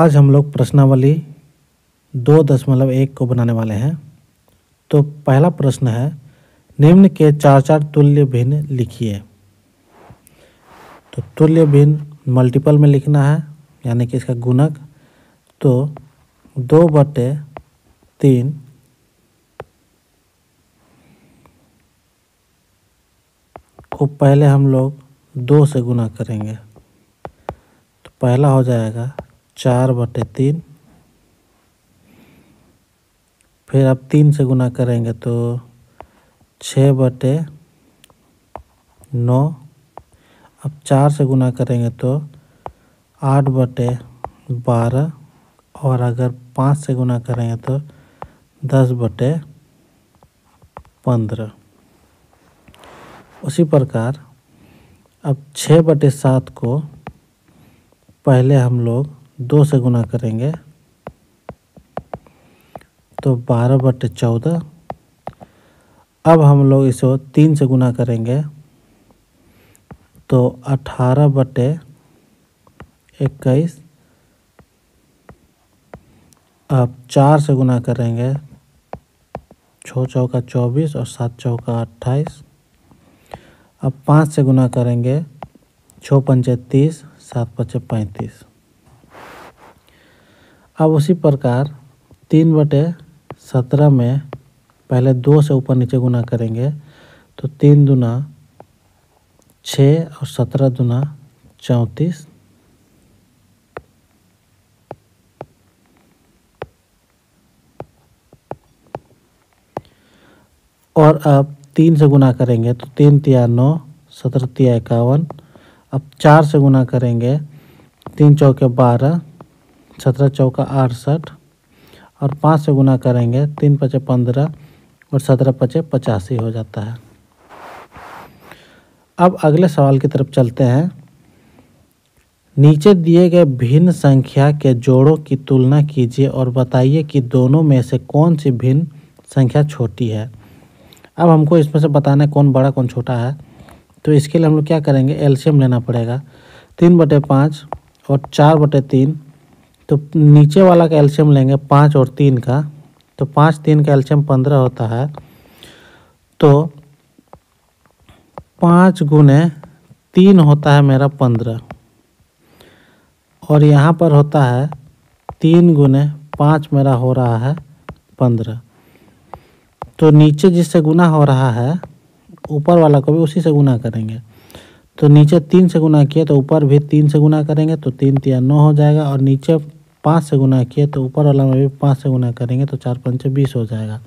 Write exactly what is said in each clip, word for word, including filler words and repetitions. आज हम लोग प्रश्नावली दो दशमलव एक को बनाने वाले हैं। तो पहला प्रश्न है, निम्न के चार चार तुल्य भिन्न लिखिए। तो तुल्य भिन्न मल्टीपल में लिखना है, यानी कि इसका गुणक। तो दो बटे तीन को पहले हम लोग दो से गुणा करेंगे, तो पहला हो जाएगा चार बटे तीन। फिर आप तीन से गुणा करेंगे तो छः बटे नौ। अब चार से गुणा करेंगे तो आठ बटे बारह, और अगर पाँच से गुणा करेंगे तो दस बटे पंद्रह। उसी प्रकार अब छः बटे सात को पहले हम लोग दो से गुणा करेंगे तो बारह बटे चौदह। अब हम लोग इसे तीन से गुणा करेंगे तो अठारह बटे इक्कीस। अब चार से गुणा करेंगे, छः चौका चौबीस और सात चौका अट्ठाईस। अब पाँच से गुणा करेंगे, छः पंचे तीस, सात पचे पैंतीस। अब उसी प्रकार तीन बटे सत्रह में पहले दो से ऊपर नीचे गुणा करेंगे तो तीन दुना छः और सत्रह दुना चौंतीस। और अब तीन से गुणा करेंगे तो तीन तिया नौ, सत्रह तिया इक्यावन। अब चार से गुणा करेंगे, तीन चौके बारह, सत्रह चौका अड़सठ। और पाँच से गुणा करेंगे, तीन पचे पंद्रह और सत्रह पचे पचासी हो जाता है। अब अगले सवाल की तरफ चलते हैं। नीचे दिए गए भिन्न संख्या के जोड़ों की तुलना कीजिए और बताइए कि दोनों में से कौन सी भिन्न संख्या छोटी है। अब हमको इसमें से बताना है कौन बड़ा कौन छोटा है। तो इसके लिए हम लोग क्या करेंगे, एलसीएम लेना पड़ेगा। तीन बटे पाँच और चार बटे तीन, तो नीचे वाला का एलसीएम लेंगे पाँच और तीन का, तो पाँच तीन का एलसीएम पंद्रह होता है। तो पाँच गुने तीन होता है मेरा पंद्रह, और यहाँ पर होता है तीन गुने पाँच मेरा हो रहा है पंद्रह। तो नीचे जिससे गुना हो रहा है ऊपर वाला को भी उसी से गुना करेंगे। तो नीचे तीन से गुना किया तो ऊपर भी तीन से गुना करेंगे तो तीन तिया नौ हो जाएगा, और नीचे पाँच से गुना किया तो ऊपर वाला में भी पाँच से गुना करेंगे तो चार पंचे बीस हो जाएगा।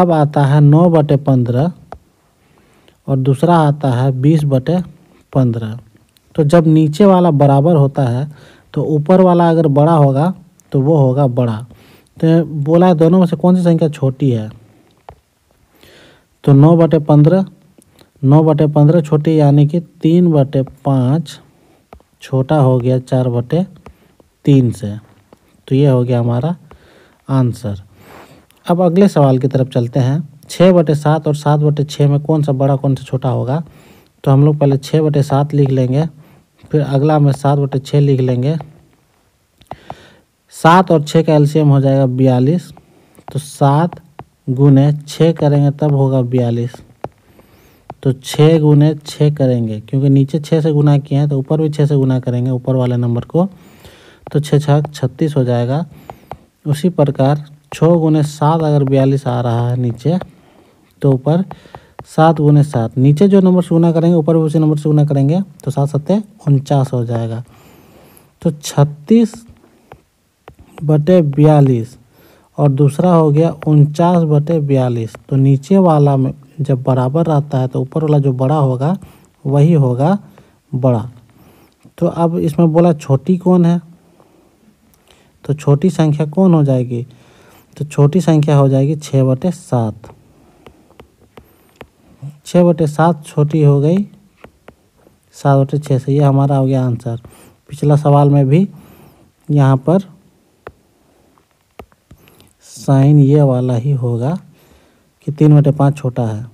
अब आता है नौ बटे पंद्रह और दूसरा आता है बीस बटे पंद्रह। तो जब नीचे वाला बराबर होता है तो ऊपर वाला अगर बड़ा होगा तो वो होगा बड़ा। तो बोला है दोनों में से कौन सी संख्या छोटी है, तो नौ बटे पंद्रह, नौ बटे पंद्रह छोटी, यानी कि तीन बटे पाँच छोटा हो गया चार बटे तीन से। तो ये हो गया हमारा आंसर। अब अगले सवाल की तरफ चलते हैं। छः बटे सात और सात बटे छः में कौन सा बड़ा कौन सा छोटा होगा। तो हम लोग पहले छः बटे सात लिख लेंगे, फिर अगला में सात बटे छः लिख लेंगे। सात और छः का एलसीएम हो जाएगा बयालीस, तो सात गुने छः करेंगे तब होगा बयालीस। तो छः गुने छः करेंगे, क्योंकि नीचे छः से गुना किए हैं तो ऊपर भी छः से गुना करेंगे ऊपर वाले नंबर को, तो छः छः छत्तीस हो जाएगा। उसी प्रकार छः गुने सात अगर बयालीस आ रहा है नीचे, तो ऊपर सात गुने सात, नीचे जो नंबर से गुना करेंगे ऊपर भी उसी नंबर से गुना करेंगे तो सात सत्ते उनचास हो जाएगा। तो छत्तीस बटे बयालीस और दूसरा हो गया उनचास बटे बयालीस। तो नीचे वाला में जब बराबर रहता है तो ऊपर वाला जो बड़ा होगा वही होगा बड़ा। तो अब इसमें बोला छोटी कौन है, तो छोटी संख्या कौन हो जाएगी, तो छोटी संख्या हो जाएगी छः बटे सात। छः बटे सात छोटी हो गई सात बटे छः से। ये हमारा हो गया आंसर। पिछला सवाल में भी यहाँ पर साइन ये वाला ही होगा कि तीन बटे पाँच छोटा है।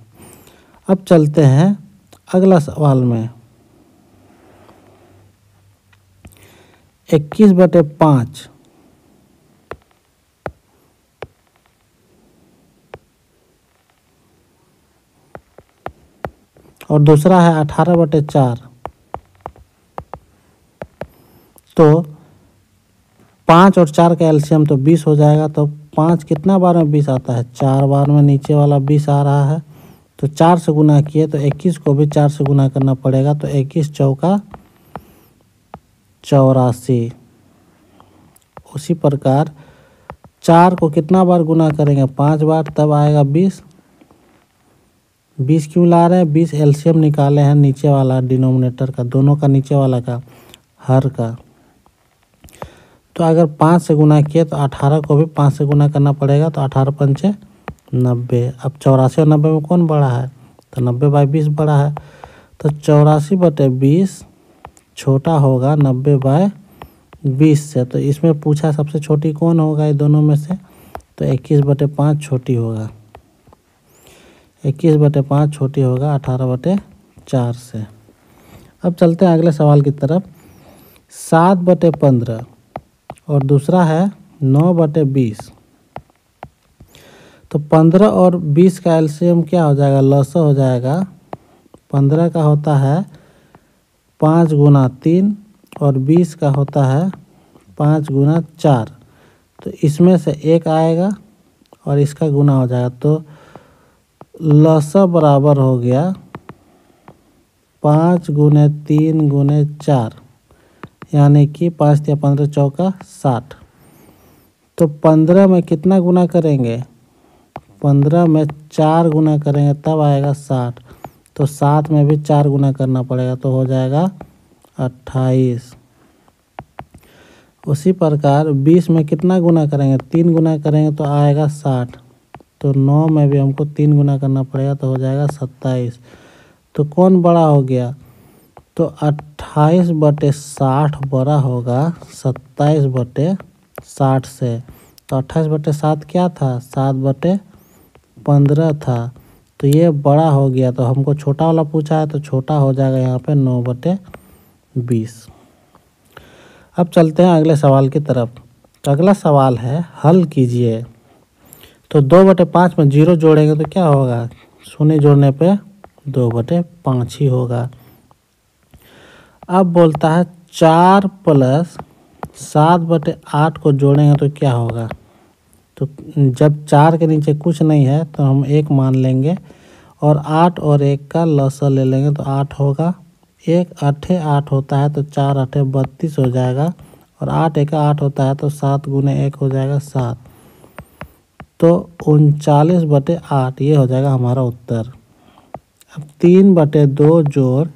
अब चलते हैं अगला सवाल में। इक्कीस बटे पाँच और दूसरा है अठारह बटे चार। तो पाँच और चार का एलसीएम तो बीस हो जाएगा। तो पाँच कितना बार में बीस आता है? चार बार में। नीचे वाला बीस आ रहा है तो चार से गुना किए तो इक्कीस को भी चार से गुना करना पड़ेगा। तो इक्कीस चौका चौरासी। उसी प्रकार चार को कितना बार गुना करेंगे? पाँच बार, तब आएगा बीस। बीस क्यों ला रहे हैं? बीस एलसीएम निकाले हैं नीचे वाला डिनोमिनेटर का, दोनों का, नीचे वाला का, हर का। तो अगर पाँच से गुना किए तो अठारह को भी पाँच से गुना करना पड़ेगा। तो अठारह पंचे नब्बे। अब चौरासी और नब्बे में कौन बड़ा है? तो नब्बे बाई बीस बड़ा है। तो चौरासी बटे बीस छोटा होगा नब्बे बाय बीस से। तो इसमें पूछा सबसे छोटी कौन होगा ये दोनों में से? तो इक्कीस बटे पाँच छोटी होगा। इक्कीस बटे पाँच छोटी होगा अठारह बटे चार से। अब चलते हैं अगले सवाल की तरफ। सात बटे पंद्रह और दूसरा है नौ बटे बीस। तो पंद्रह और बीस का एलसीएम क्या हो जाएगा? लॉस हो जाएगा। पंद्रह का होता है पाँच गुना तीन और बीस का होता है पाँच गुना चार। तो इसमें से एक आएगा और इसका गुना हो जाएगा। तो लॉस बराबर हो गया पाँच गुने तीन गुने चार, यानी कि पाँच या पंद्रह चौका साठ। तो पंद्रह में कितना गुना करेंगे? पंद्रह में चार गुना करेंगे तब आएगा साठ। तो सात में भी चार गुना करना पड़ेगा तो हो जाएगा अट्ठाईस। उसी प्रकार बीस में कितना गुना करेंगे? तीन गुना करेंगे तो आएगा साठ। तो नौ में भी हमको तीन गुना करना पड़ेगा तो हो जाएगा सत्ताईस। तो कौन बड़ा हो गया? तो अट्ठाईस बटे साठ बड़ा होगा सत्ताईस बटे साठ से। तो अट्ठाईस बटे सात क्या था? सात बटे पंद्रह था। तो ये बड़ा हो गया। तो हमको छोटा वाला पूछा है तो छोटा हो जाएगा यहाँ पे नौ बटे बीस। अब चलते हैं अगले सवाल की तरफ। तो अगला सवाल है हल कीजिए। तो दो बटे पाँच में जीरो जोड़ेंगे तो क्या होगा? शून्य जोड़ने पे दो बटे पाँच ही होगा। अब बोलता है चार प्लस सात बटे आठ को जोड़ेंगे तो क्या होगा? तो जब चार के नीचे कुछ नहीं है तो हम एक मान लेंगे और आठ और एक का लसा ले लेंगे तो आठ होगा। एक अठे आठ होता है तो चार अठे बत्तीस हो जाएगा और आठ एक आठ होता है तो सात गुने एक हो जाएगा सात। तो उनचालीस बटे आठ ये हो जाएगा हमारा उत्तर। अब तीन बटे दो जोड़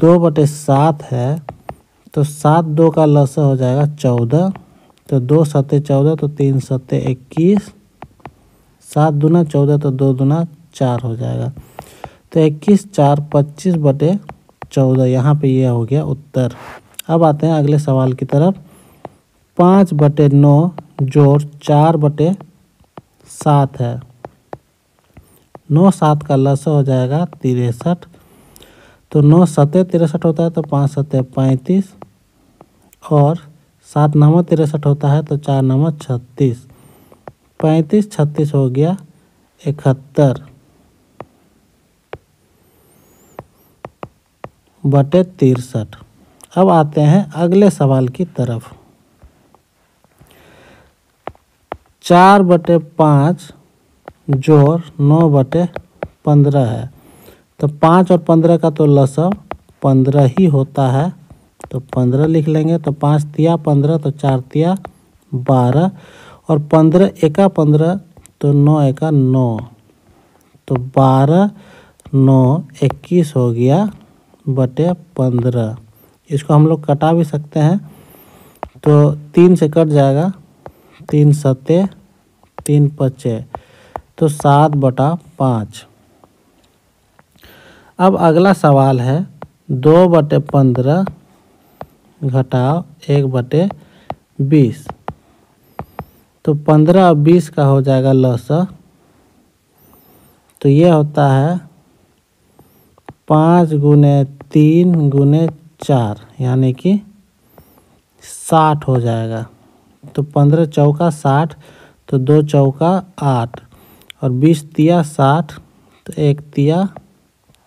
दो बटे सात है तो सात दो का लसा हो जाएगा चौदह। तो दो सत्ते चौदह, तो तीन सत्ते इक्कीस, सात दूना चौदह, तो दो दूना चार हो जाएगा। तो इक्कीस चार पच्चीस बटे चौदह, यहाँ पे ये हो गया उत्तर। अब आते हैं अगले सवाल की तरफ। पाँच बटे नौ जोड़ चार बटे सात है। नौ सात का लसा हो जाएगा तिरसठ। तो नौ सत्ते तिरसठ होता है तो पाँच सत्ते पैंतीस और सात नौ तिरसठ होता है तो चार नौ छत्तीस। पैंतीस छत्तीस हो गया इकहत्तर बटे तिरसठ। अब आते हैं अगले सवाल की तरफ। चार बटे पाँच जोड़ नौ बटे पंद्रह है। तो पाँच और पंद्रह का तो लसा पंद्रह ही होता है तो पंद्रह लिख लेंगे। तो पाँच तिया पंद्रह, तो चार तिया बारह और पंद्रह एका पंद्रह, तो नौ एका नौ, तो बारह नौ इक्कीस हो गया बटे पंद्रह। इसको हम लोग कटा भी सकते हैं। तो तीन से कट जाएगा, तीन सत्ते तीन पचे, तो सात बटा पाँच। अब अगला सवाल है दो बटे पंद्रह घटाओ एक बटे बीस। तो पंद्रह और बीस का हो जाएगा लसा। तो ये होता है पाँच गुने तीन गुने चार, यानी कि साठ हो जाएगा। तो पंद्रह चौका साठ, तो दो चौका आठ और बीस तिया साठ, तो एक तिया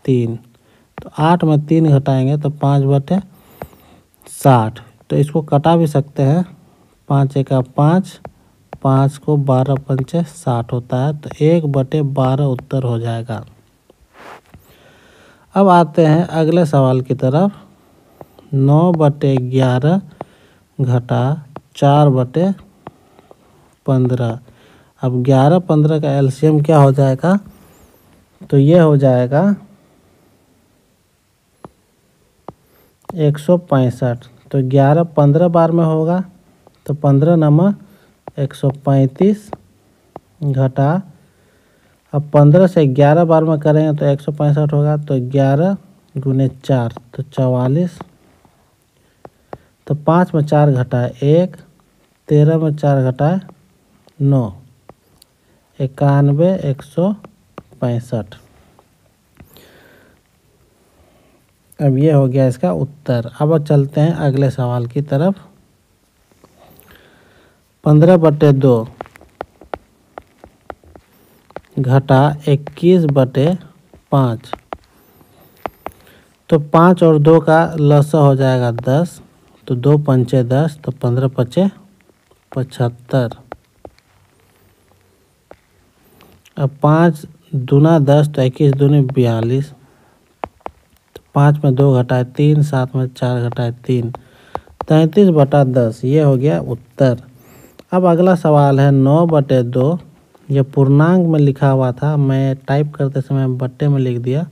तीन, तो आठ में तीन घटाएंगे तो पाँच बटे साठ। तो इसको कटा भी सकते हैं, पाँच एका पाँच, पाँच को बारह पंचे साठ होता है, तो एक बटे बारह उत्तर हो जाएगा। अब आते हैं अगले सवाल की तरफ। नौ बटे ग्यारह घटा चार बटे पंद्रह। अब ग्यारह पंद्रह का एलसीएम क्या हो जाएगा, तो ये हो जाएगा एक सौ पैंसठ। तो ग्यारह पंद्रह बार में होगा, तो पंद्रह नंबर एक सौ पैंतीस घटा, अब पंद्रह से ग्यारह बार में करेंगे तो एक सौ पैंसठ होगा, तो ग्यारह गुने चार तो चवालीस, तो पाँच में चार घटाए एक, तेरह में चार घटाए नौ, इक्यानवे एक सौ पैंसठ। अब ये हो गया इसका उत्तर। अब चलते हैं अगले सवाल की तरफ। पंद्रह बटे दो घटा इक्कीस बटे पाँच। तो पाँच और दो का लसा हो जाएगा दस, तो दो पंचे दस, तो पंद्रह पचे पचहत्तर। अब पाँच दूना दस, तो इक्कीस दूनी बयालीस, तो पाँच में दो घटाए तीन, सात में चार घटाए तीन, तैंतीस बटा दस। ये हो गया उत्तर। अब अगला सवाल है नौ बटे दो। यह पूर्णांक में लिखा हुआ था, मैं टाइप करते समय बट्टे में लिख दिया।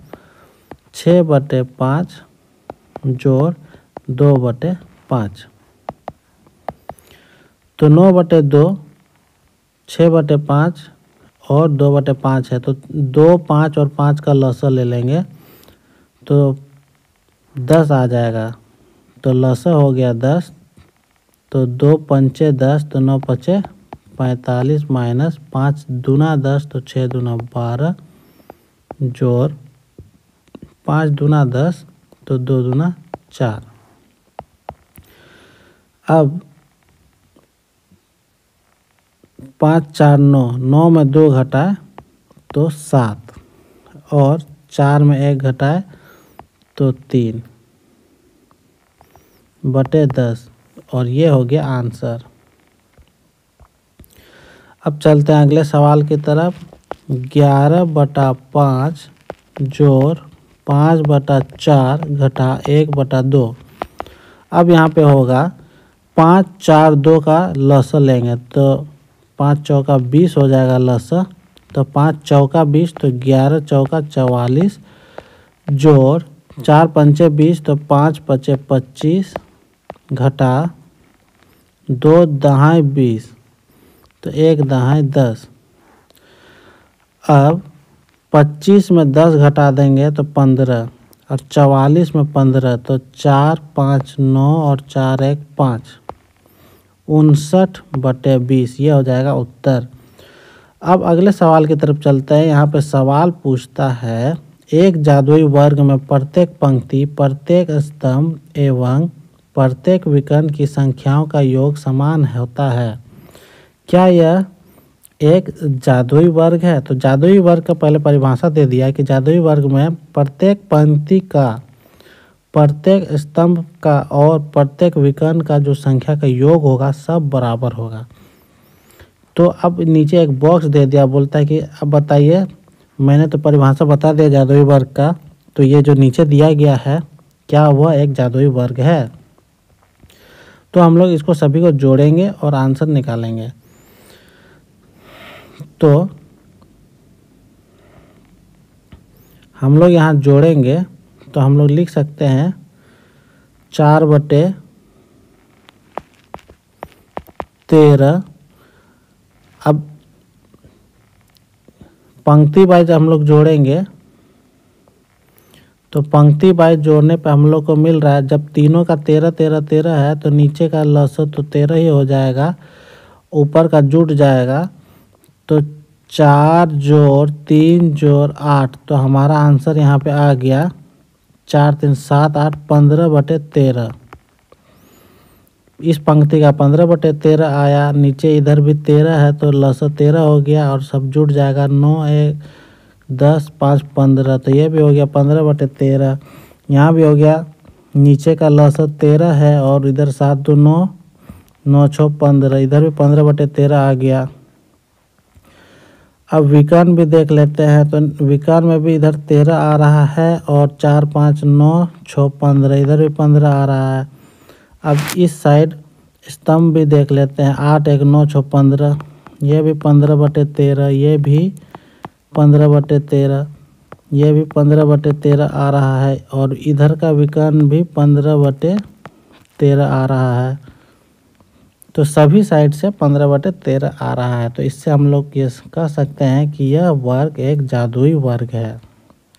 छः बटे पाँच जोड़ दो बटे पाँच, तो नौ बटे दो, छः बटे पाँच और दो बटे पाँच है, तो दो पाँच और पाँच का लसा ले लेंगे तो दस आ जाएगा। तो लसा हो गया दस, तो दो पंचे दस, तो नौ पचे पैंतालीस, माइनस पाँच दूना दस, तो छः दूना बारह, जोड़ पाँच दूना दस, तो दो दूना चार। अब पाँच चार नौ, नौ में दो घटाए तो सात और चार में एक घटाए तो तीन बटे दस, और ये हो गया आंसर। अब चलते हैं अगले सवाल की तरफ। ग्यारह बटा पाँच जोड़ पाँच बटा चार घटा एक बटा दो। अब यहाँ पे होगा पाँच चार दो का लसा लेंगे, तो पाँच चौका बीस हो जाएगा लसा, तो पाँच चौका बीस, तो ग्यारह चौका चवालीस, जोड़ चार पंचे बीस, तो पाँच पचे पच्चीस, घटा दो दहाई बीस, तो एक दहाई दस। अब पच्चीस में दस घटा देंगे तो पंद्रह और चवालीस में पंद्रह, तो चार पाँच नौ और चार एक पाँच, उनसठ बटे बीस। ये हो जाएगा उत्तर। अब अगले सवाल की तरफ चलते हैं। यहाँ पे सवाल पूछता है एक जादुई वर्ग में प्रत्येक पंक्ति, प्रत्येक स्तंभ एवं प्रत्येक विकर्ण की संख्याओं का योग समान होता है, क्या यह एक जादुई वर्ग है? तो जादुई वर्ग का पहले परिभाषा दे दिया कि जादुई वर्ग में प्रत्येक पंक्ति का, प्रत्येक स्तंभ का और प्रत्येक विकर्ण का जो संख्या का योग होगा सब बराबर होगा। तो अब नीचे एक बॉक्स दे दिया, बोलता है कि अब बताइए, मैंने तो परिभाषा बता दिया जादुई वर्ग का, तो ये जो नीचे दिया गया है क्या वह एक जादुई वर्ग है? तो हम लोग इसको सभी को जोड़ेंगे और आंसर निकालेंगे। तो हम लोग यहाँ जोड़ेंगे, तो हम लोग लिख सकते हैं चार बटे तेरह। अब पंक्ति वाइज हम लोग जोड़ेंगे, तो पंक्ति वाइज जोड़ने पे हम लोग को मिल रहा है, जब तीनों का तेरह तेरह तेरह है, तो नीचे का लसा तो तेरह ही हो जाएगा, ऊपर का जुट जाएगा, तो चार जोड़ तीन जोड़ आठ, तो हमारा आंसर यहाँ पे आ गया चार तीन सात आठ, पंद्रह बटे तेरह। इस पंक्ति का पंद्रह बटे तेरह आया, नीचे इधर भी तेरह है तो लसा तेरह हो गया और सब जुड़ जाएगा नौ एक दस पाँच पंद्रह, तो ये भी हो गया पंद्रह बटे तेरह। यहाँ भी हो गया नीचे का लसा तेरह है और इधर सात दो नौ, नौ छः पंद्रह, इधर भी पंद्रह बटे तेरह आ गया। अब विकर्ण भी देख लेते हैं, तो विकर्ण में भी इधर तेरह आ रहा है और चार पाँच नौ छः पंद्रह, इधर भी पंद्रह आ रहा है। अब इस साइड स्तंभ भी देख लेते हैं, आठ एक नौ छः पंद्रह, ये भी पंद्रह बटे तेरह, ये भी पंद्रह बटे तेरह, ये भी पंद्रह बटे तेरह आ रहा है और इधर का विकर्ण भी पंद्रह बटे तेरह आ रहा है। तो सभी साइड से पंद्रह बटे तेरह आ रहा है, तो इससे हम लोग ये कह सकते हैं कि यह वर्ग एक जादुई वर्ग है।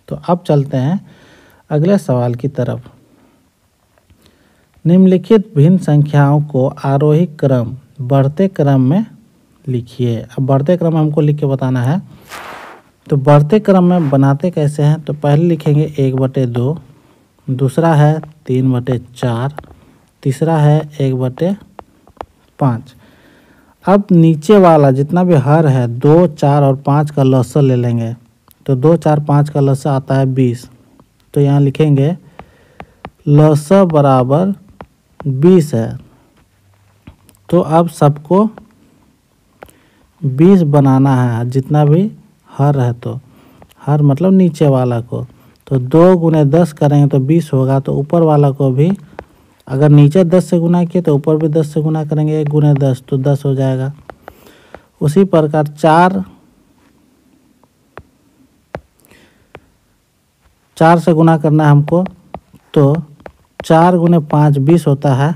तो अब चलते हैं अगले सवाल की तरफ। निम्नलिखित भिन्न संख्याओं को आरोही क्रम बढ़ते क्रम में लिखिए। अब बढ़ते क्रम हमको लिख के बताना है, तो बढ़ते क्रम में बनाते कैसे हैं, तो पहले लिखेंगे एक बटे दो, दूसरा है तीन बटे चार, तीसरा है एक बटे पाँच। अब नीचे वाला जितना भी हर है दो चार और पाँच का लसा ले लेंगे, तो दो चार पाँच का लसा आता है बीस, तो यहाँ लिखेंगे लसा बराबर बीस है। तो अब सबको बीस बनाना है जितना भी हर है, तो हर मतलब नीचे वाला को, तो दो गुने दस करेंगे तो बीस होगा, तो ऊपर वाला को भी अगर नीचे दस से गुना किए तो ऊपर भी दस से गुना करेंगे, एक गुने दस तो दस हो जाएगा। उसी प्रकार चार चार से गुना करना है हमको, तो चार गुने पाँच बीस होता है,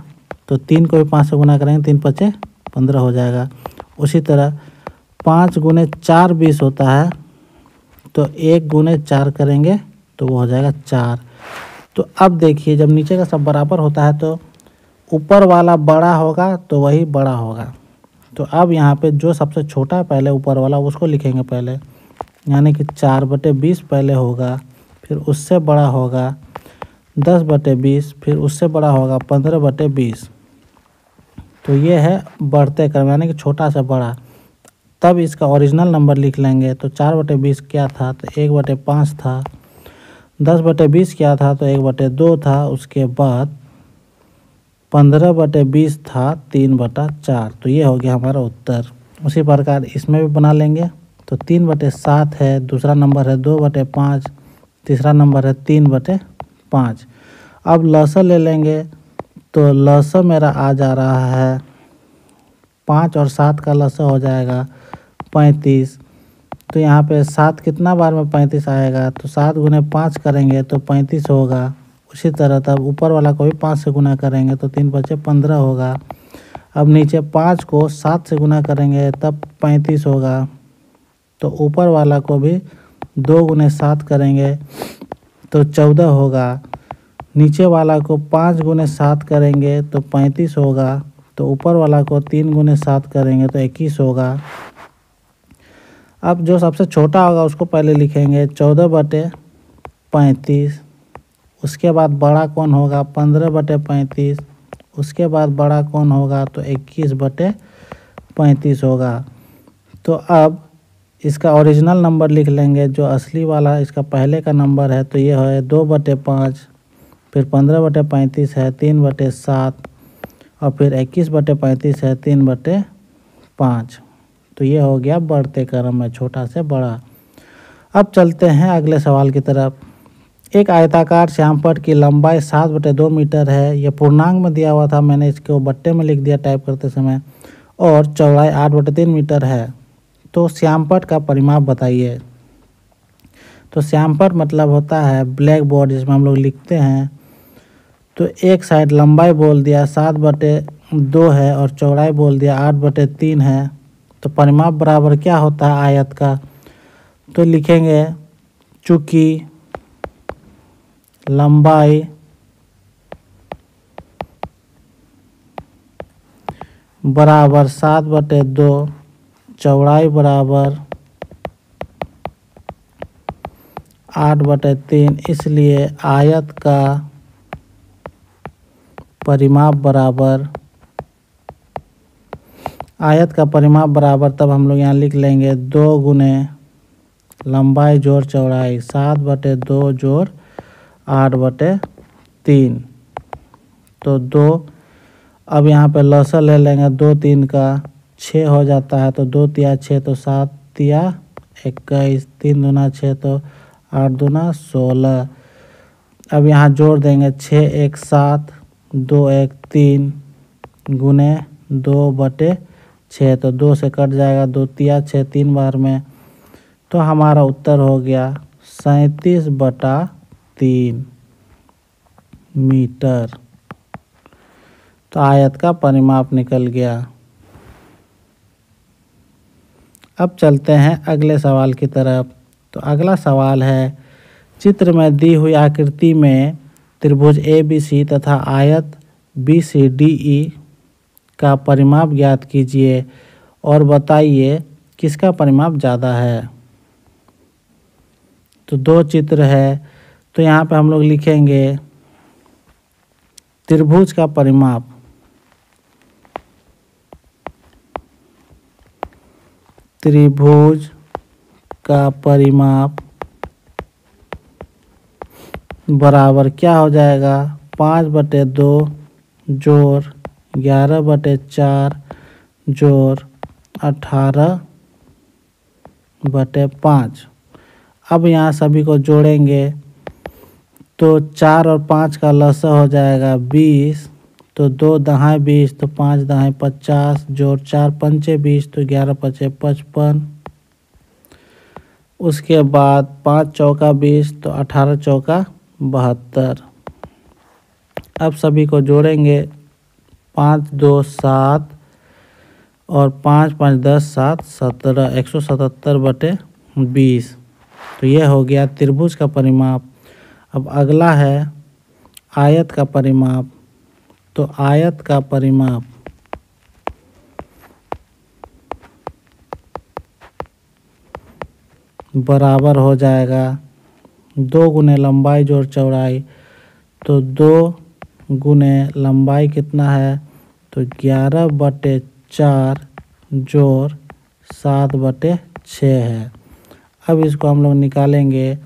तो तीन को भी पाँच से गुना करेंगे, तीन पचे पंद्रह हो जाएगा। उसी तरह पाँच गुने चार बीस होता है, तो एक गुने चार करेंगे तो वो हो जाएगा चार। तो अब देखिए जब नीचे का सब बराबर होता है तो ऊपर वाला बड़ा होगा तो वही बड़ा होगा। तो अब यहाँ पे जो सबसे छोटा है पहले ऊपर वाला उसको लिखेंगे पहले, यानी कि चार बटे बीस पहले होगा, फिर उससे बड़ा होगा दस बटे बीस, फिर उससे बड़ा होगा पंद्रह बटे बीस। तो ये है बढ़ते क्रम, यानी कि छोटा से बड़ा। तब इसका ओरिजिनल नंबर लिख लेंगे, तो चार बटे बीस क्या था, तो एक बटे पाँच था, दस बटे बीस क्या था, तो एक बटे दो था, उसके बाद पंद्रह बटे बीस था तीन बटा चार, तो ये हो गया हमारा उत्तर। उसी प्रकार इसमें भी बना लेंगे, तो तीन बटे सात है, दूसरा नंबर है दो बटे पाँच, तीसरा नंबर है तीन बटे पाँच। अब लसा ले लेंगे, तो लसा मेरा आ जा रहा है पाँच और सात का लसा हो जाएगा पैंतीस। तो यहाँ पे सात कितना बार में पैंतीस आएगा, तो सात गुने पाँच करेंगे तो पैंतीस होगा। उसी तरह तब ऊपर वाला को भी पाँच से गुना करेंगे तो तीन बचे पंद्रह होगा। अब नीचे पाँच को सात से गुना करेंगे तब पैंतीस होगा, तो ऊपर वाला को भी दो गुने सात करेंगे तो चौदह होगा। नीचे वाला को पाँच गुने सात करेंगे तो पैंतीस होगा, तो ऊपर वाला को तीन गुने सात करेंगे तो इक्कीस होगा। अब जो सबसे छोटा होगा उसको पहले लिखेंगे, चौदह बटे पैंतीस, उसके बाद बड़ा कौन होगा पंद्रह बटे पैंतीस, उसके बाद बड़ा कौन होगा तो इक्कीस बटे पैंतीस होगा। तो अब इसका ओरिजिनल नंबर लिख लेंगे, जो असली वाला इसका पहले का नंबर है, तो ये है दो बटे पाँच, फिर पंद्रह बटे पैंतीस है तीन बटे सात, और फिर इक्कीस बटे पैंतीस है तीन बटे पाँच। तो ये हो गया बढ़ते क्रम में छोटा से बड़ा। अब चलते हैं अगले सवाल की तरफ। एक आयताकार श्यामपट्ट की लंबाई सात बटे दो मीटर है, यह पूर्णांक में दिया हुआ था, मैंने इसको बट्टे में लिख दिया टाइप करते समय, और चौड़ाई आठ बटे तीन मीटर है। तो श्यामपट्ट का परिमाप बताइए। तो श्यामपट्ट मतलब होता है ब्लैक बोर्ड जिसमें हम लोग लिखते हैं। तो एक साइड लंबाई बोल दिया सात बटे दो है और चौड़ाई बोल दिया आठ बटे तीन है, तो परिमाप बराबर क्या होता है आयत का, तो लिखेंगे चूँकि लंबाई बराबर सात बटे दो, चौड़ाई बराबर आठ बटे तीन, इसलिए आयत का परिमाप बराबर आयत का परिमाप बराबर, तब हम लोग यहाँ लिख लेंगे दो गुने लंबाई जोड़ चौड़ाई, सात बटे दो जोड़ आठ बटे तीन। तो दो, अब यहाँ पे लसा ले लेंगे, दो तीन का छः हो जाता है, तो दो तिया छः, तो सात तिया इक्कीस, तीन दूना छः, तो आठ दूना सोलह। अब यहाँ जोड़ देंगे, छः एक सात, दो एक तीन, गुने दो बटे छः, तो दो से कट जाएगा, दो तिया छः तीन बार में, तो हमारा उत्तर हो गया सैंतीस बटा तीन मीटर। तो आयत का परिमाप निकल गया। अब चलते हैं अगले सवाल की तरफ। तो अगला सवाल है, चित्र में दी हुई आकृति में त्रिभुज ए बी सी तथा आयत बी सी डी ई का परिमाप ज्ञात कीजिए और बताइए किसका परिमाप ज़्यादा है। तो दो चित्र है, तो यहाँ पे हम लोग लिखेंगे त्रिभुज का परिमाप, त्रिभुज का परिमाप बराबर क्या हो जाएगा, पाँच बटे दो जोड़ ग्यारह बटे चार जोड़ अठारह बटे पाँच। अब यहाँ सभी को जोड़ेंगे, तो चार और पाँच का लसा हो जाएगा बीस, तो दो दहाएँ बीस, तो पाँच दहाएँ पचास, जोड़ चार पंचे बीस, तो ग्यारह पचे पचपन। उसके बाद पाँच चौका बीस, तो अठारह चौका बहत्तर। अब सभी को जोड़ेंगे, पाँच दो सात और पाँच पाँच दस सात सत्रह, एक सौ सतहत्तर बटे बीस। तो यह हो गया त्रिभुज का परिमाप। अब अगला है आयत का परिमाप। तो आयत का परिमाप, बराबर हो जाएगा दो गुने लंबाई जोड़ चौड़ाई, तो दो गुने लंबाई कितना है, तो ग्यारह बटे चार जोड़ सात बटे छः है। अब इसको हम लोग निकालेंगे,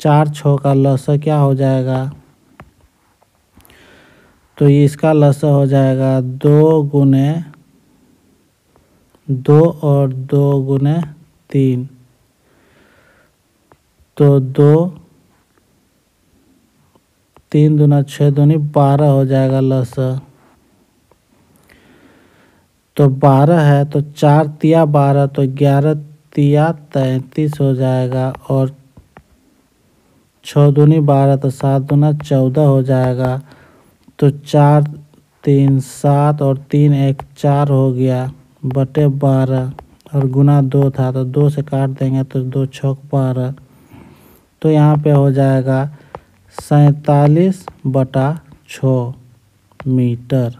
चार छः का लसा क्या हो जाएगा, तो ये इसका लसा हो जाएगा दो गुने दो और दो गुने तीन, तो दो तीन दूना छः दूनी बारह हो जाएगा लसा, तो बारह है, तो चार तिया बारह, तो ग्यारह तिया तैंतीस हो जाएगा, और छः दूनी बारह, तो सात दूना चौदह हो जाएगा, तो चार तीन सात और तीन एक चार हो गया बटे बारह, और गुना दो था, तो दो से काट देंगे, तो दो छः बारह, तो यहाँ पे हो जाएगा सैंतालीस बटा छः मीटर।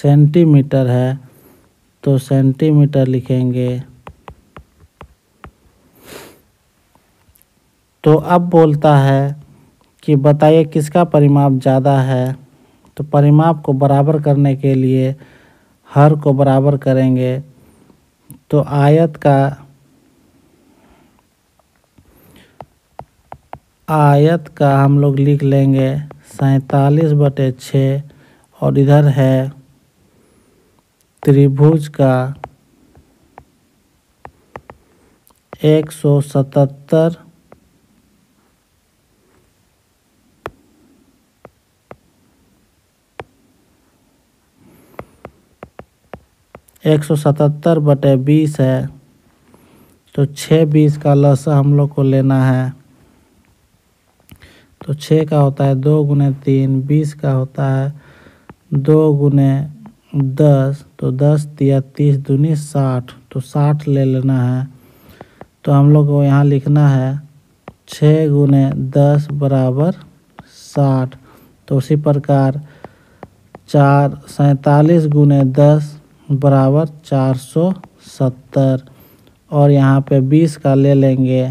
सेंटीमीटर है, तो सेंटीमीटर लिखेंगे। तो अब बोलता है कि बताइए किसका परिमाप ज़्यादा है। तो परिमाप को बराबर करने के लिए हर को बराबर करेंगे, तो आयत का आयत का हम लोग लिख लेंगे सैंतालीस बटे छः, और इधर है त्रिभुज का एक सौ सतहत्तर एक सौ सतहत्तर बटे बीस है, तो छः बीस का लसा हम लोग को लेना है, तो छः का होता है दो गुने तीन, बीस का होता है दो गुने दस, तो दस तिया तीस दूनी साठ, तो साठ ले लेना है। तो हम लोग को यहाँ लिखना है छः गुने दस बराबर साठ। तो उसी प्रकार चार सैंतालीस गुने दस बराबर चार सौ सत्तर, और यहाँ पे बीस का ले लेंगे,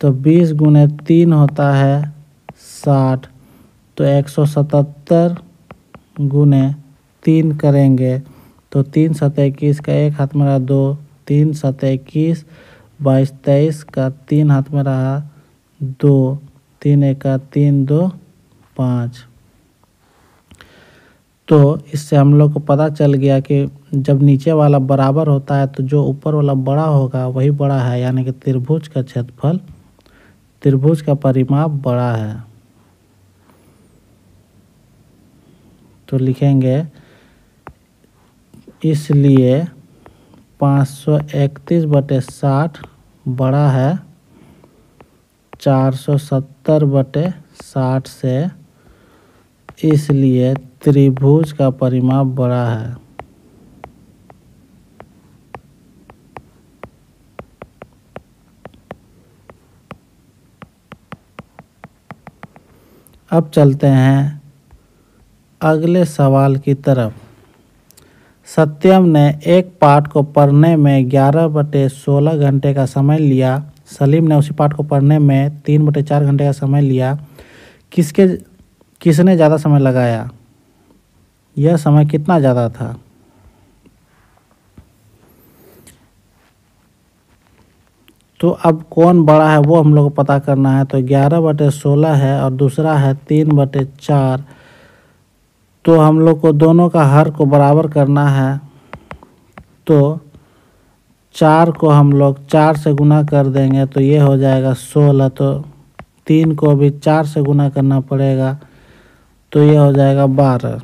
तो बीस गुने तीन होता है साठ, तो एक सौ सतहत्तर गुने तीन करेंगे तो तीन सतह इक्कीस का एक हाथ में रहा दो, तीन सतह इक्कीस बाईस, तेईस का तीन हाथ में रहा दो, तीन एक का तीन दो पाँच। तो इससे हम लोग को पता चल गया कि जब नीचे वाला बराबर होता है तो जो ऊपर वाला बड़ा होगा वही बड़ा है, यानी कि त्रिभुज का क्षेत्रफल, त्रिभुज का परिमाप बड़ा है। तो लिखेंगे इसलिए पाँच सौ इकतीस बटे साठ बड़ा है चार सौ सत्तर बटे साठ से, इसलिए त्रिभुज का परिमाप बड़ा है। अब चलते हैं अगले सवाल की तरफ। सत्यम ने एक पाठ को पढ़ने में ग्यारह बटे सोलह घंटे का समय लिया, सलीम ने उसी पाठ को पढ़ने में तीन बटे चार घंटे का समय लिया, किसके किसने ज़्यादा समय लगाया, यह समय कितना ज़्यादा था। तो अब कौन बड़ा है वो हम लोग को पता करना है। तो ग्यारह बटे सोलह है और दूसरा है तीन बटे चार, तो हम लोग को दोनों का हर को बराबर करना है। तो चार को हम लोग चार से गुना कर देंगे तो ये हो जाएगा सोलह, तो तीन को भी चार से गुना करना पड़ेगा तो ये हो जाएगा बारह।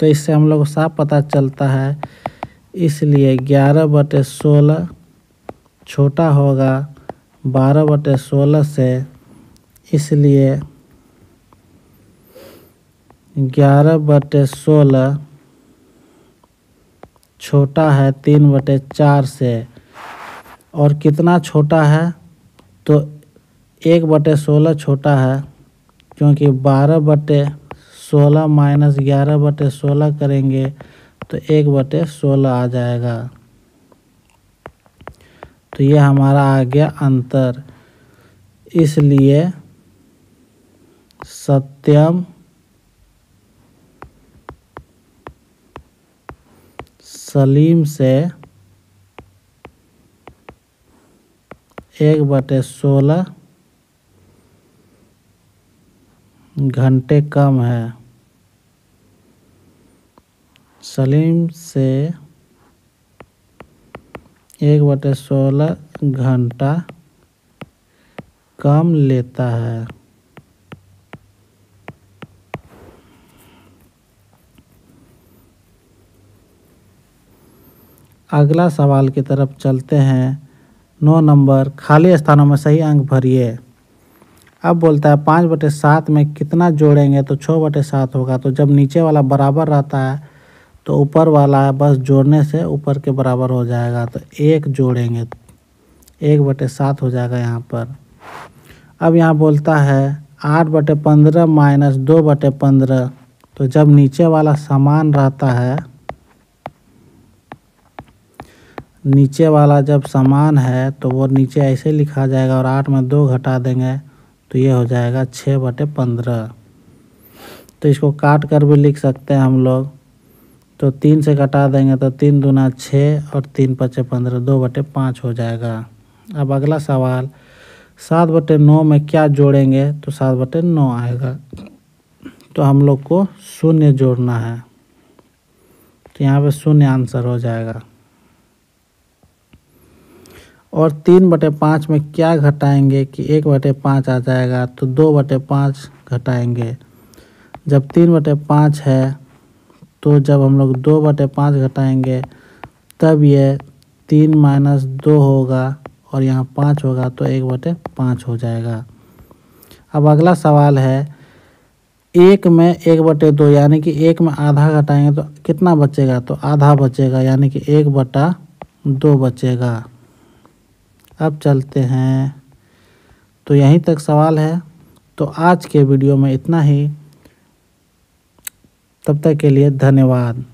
तो इससे हम लोग को साफ पता चलता है इसलिए ग्यारह बटे सोलह छोटा होगा बारह बटे सोलह से, इसलिए ग्यारह बटे सोलह छोटा है तीन बटे चार से। और कितना छोटा है, तो एक बटे सोलह छोटा है, क्योंकि बारह बटे सोलह माइनस ग्यारह बटे सोलह करेंगे तो एक बटे सोलह आ जाएगा। तो ये हमारा आ गया अंतर। इसलिए सत्यम सलीम से एक बटे सोलह घंटे कम है, सलीम से एक बटे सोलह घंटा कम लेता है। अगला सवाल की तरफ चलते हैं। नौ नंबर, खाली स्थानों में सही अंक भरिए। अब बोलता है पाँच बटे सात में कितना जोड़ेंगे तो छः बटे सात होगा। तो जब नीचे वाला बराबर रहता है तो ऊपर वाला बस जोड़ने से ऊपर के बराबर हो जाएगा, तो एक जोड़ेंगे, एक बटे सात हो जाएगा यहाँ पर। अब यहाँ बोलता है आठ बटे पंद्रह माइनस दो बटे पंद्रह, तो जब नीचे वाला समान रहता है, नीचे वाला जब समान है तो वो नीचे ऐसे लिखा जाएगा और आठ में दो घटा देंगे तो ये हो जाएगा छः बटे पंद्रह। तो इसको काट कर भी लिख सकते हैं हम लोग, तो तीन से घटा देंगे तो तीन दूना छः और तीन पचे पंद्रह, दो बटे पाँच हो जाएगा। अब अगला सवाल, सात बटे नौ में क्या जोड़ेंगे तो सात बटे नौ आएगा, तो हम लोग को शून्य जोड़ना है, तो यहाँ पे शून्य आंसर हो जाएगा। और तीन बटे पाँच में क्या घटाएंगे कि एक बटे पाँच आ जाएगा, तो दो बटे पाँच घटाएँगे। जब तीन बटे पाँच है तो जब हम लोग दो बटे पाँच घटाएँगे तब ये तीन माइनस दो होगा और यहाँ पाँच होगा तो एक बटे पाँच हो जाएगा। अब अगला सवाल है एक में एक बटे दो, यानी कि एक में आधा घटाएँगे तो कितना बचेगा, तो आधा बचेगा, यानी कि एक बटा दो बचेगा। अब चलते हैं, तो यहीं तक सवाल है। तो आज के वीडियो में इतना ही, तब तक के लिए धन्यवाद।